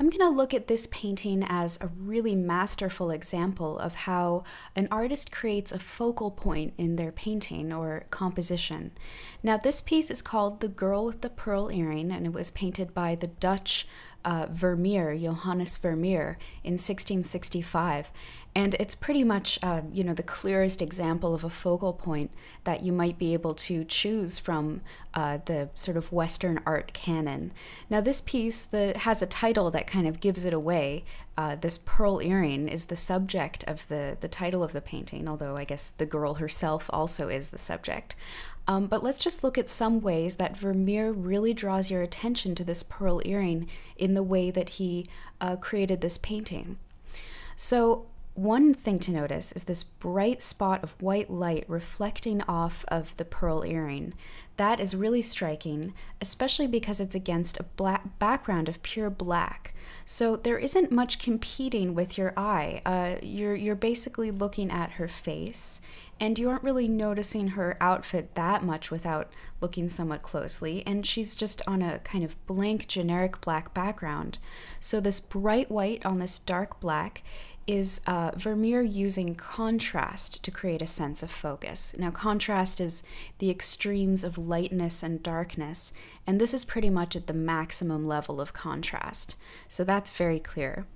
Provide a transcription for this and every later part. I'm going to look at this painting as a really masterful example of how an artist creates a focal point in their painting or composition. Now, this piece is called The Girl with the Pearl Earring, and it was painted by the Dutch Vermeer, Johannes Vermeer, in 1665. And it's pretty much, the clearest example of a focal point that you might be able to choose from the sort of Western art canon. Now, this piece has a title that kind of gives it away. This pearl earring is the subject of the title of the painting, although I guess the girl herself also is the subject. But let's just look at some ways that Vermeer really draws your attention to this pearl earring in the way that he created this painting. So one thing to notice is this bright spot of white light reflecting off of the pearl earring. That is really striking, especially because it's against a black background of pure black. So there isn't much competing with your eye. You're basically looking at her face, and you aren't really noticing her outfit that much without looking somewhat closely, and she's just on a kind of blank, generic black background. So this bright white on this dark black is Vermeer using contrast to create a sense of focus. Now, contrast is the extremes of lightness and darkness, and this is pretty much at the maximum level of contrast. So that's very clear.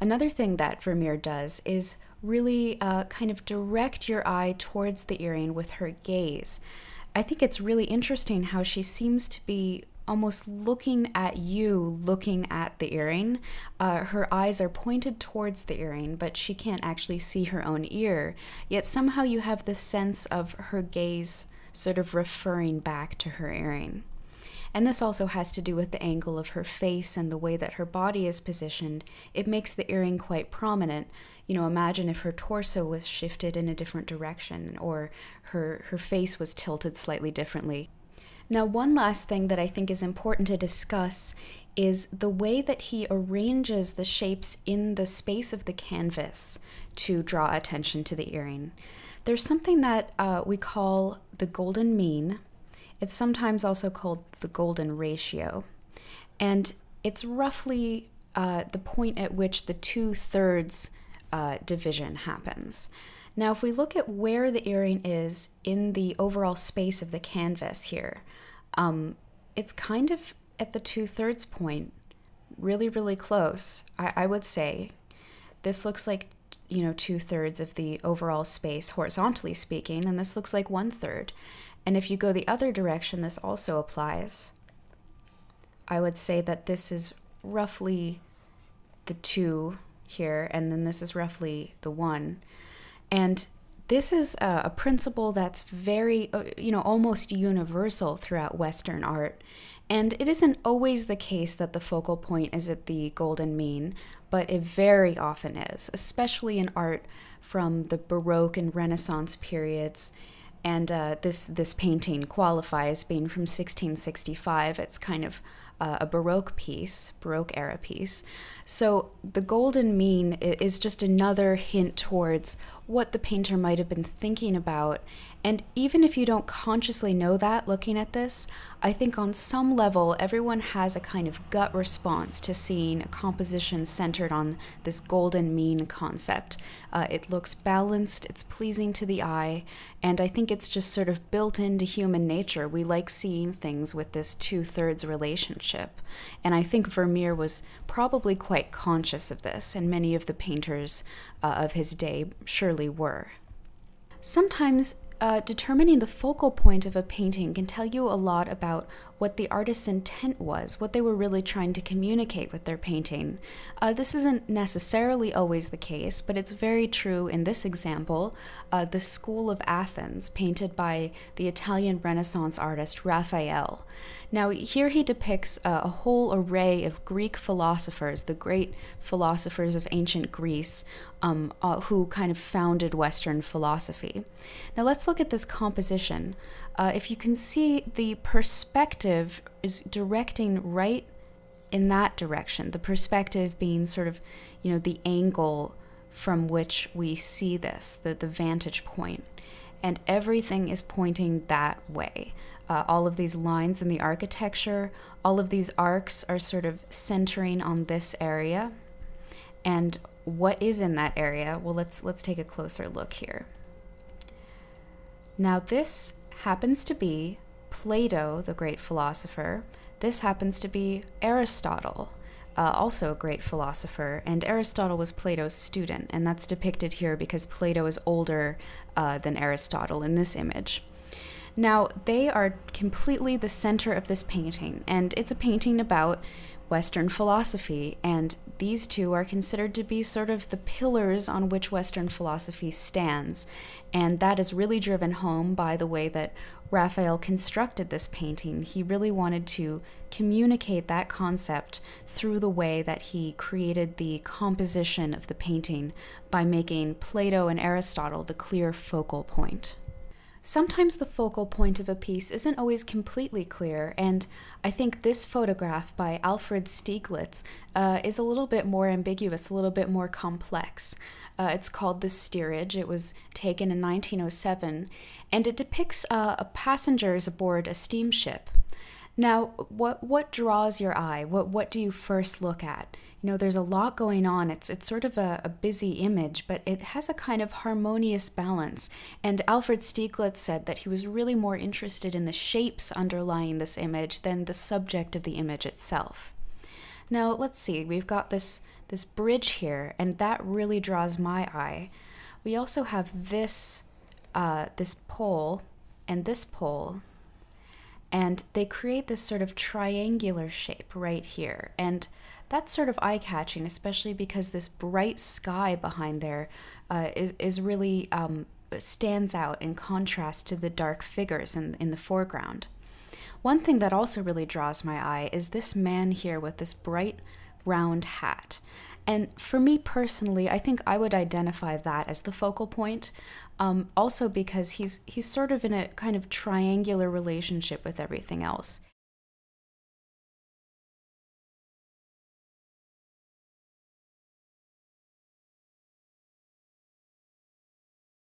Another thing that Vermeer does is really kind of direct your eye towards the earring with her gaze. I think it's really interesting how she seems to be almost looking at you, looking at the earring. Her eyes are pointed towards the earring, but she can't actually see her own ear. Yet somehow you have this sense of her gaze sort of referring back to her earring. And this also has to do with the angle of her face and the way that her body is positioned. It makes the earring quite prominent. You know, imagine if her torso was shifted in a different direction, or her face was tilted slightly differently. Now, one last thing that I think is important to discuss is the way that he arranges the shapes in the space of the canvas to draw attention to the earring. There's something that we call the golden mean. It's sometimes also called the golden ratio. And it's roughly the point at which the two-thirds division happens. Now, if we look at where the earring is in the overall space of the canvas here, it's kind of at the two-thirds point, really, really close, I would say. This looks like, you know, two-thirds of the overall space, horizontally speaking, and this looks like one-third. And if you go the other direction, this also applies. I would say that this is roughly the two here, and then this is roughly the one. And this is a principle that's very, almost universal throughout Western art. And it isn't always the case that the focal point is at the golden mean, but it very often is, especially in art from the Baroque and Renaissance periods. And this painting qualifies being from 1665. It's kind of a Baroque piece, Baroque era piece. So the golden mean is just another hint towards what the painter might have been thinking about. And even if you don't consciously know that looking at this, I think on some level everyone has a kind of gut response to seeing a composition centered on this golden mean concept. It looks balanced, it's pleasing to the eye, and I think it's just sort of built into human nature. We like seeing things with this two-thirds relationship. And I think Vermeer was probably quite conscious of this, and many of the painters of his day surely were. Sometimes determining the focal point of a painting can tell you a lot about what the artist's intent was, what they were really trying to communicate with their painting. This isn't necessarily always the case, but it's very true in this example, The School of Athens, painted by the Italian Renaissance artist Raphael. Now, here he depicts a whole array of Greek philosophers, the great philosophers of ancient Greece, who kind of founded Western philosophy. Now, let's look at this composition. If you can see, the perspective is directing right in that direction, the perspective being sort of, the angle from which we see this, the vantage point. and everything is pointing that way. All of these lines in the architecture, all of these arcs are sort of centering on this area. And what is in that area? Well, let's take a closer look here. Now, this happens to be Plato, the great philosopher. This happens to be Aristotle, also a great philosopher, and Aristotle was Plato's student, and that's depicted here because Plato is older than Aristotle in this image. Now, they are completely the center of this painting, and it's a painting about Western philosophy, and these two are considered to be sort of the pillars on which Western philosophy stands, and that is really driven home by the way that Raphael constructed this painting. He really wanted to communicate that concept through the way that he created the composition of the painting by making Plato and Aristotle the clear focal point. Sometimes the focal point of a piece isn't always completely clear, and I think this photograph by Alfred Stieglitz is a little bit more ambiguous, a little bit more complex. It's called The Steerage. It was taken in 1907, and it depicts passengers aboard a steamship. Now, what draws your eye? What do you first look at? You know, there's a lot going on. It's sort of a busy image, but it has a kind of harmonious balance. And Alfred Stieglitz said that he was really more interested in the shapes underlying this image than the subject of the image itself. Now, let's see. We've got this bridge here, and that really draws my eye. We also have this pole and this pole. And they create this sort of triangular shape right here. And that's sort of eye-catching, especially because this bright sky behind there is really stands out in contrast to the dark figures in the foreground. One thing that also really draws my eye is this man here with this bright round hat. And for me personally, I think I would identify that as the focal point, also because he's sort of in a kind of triangular relationship with everything else.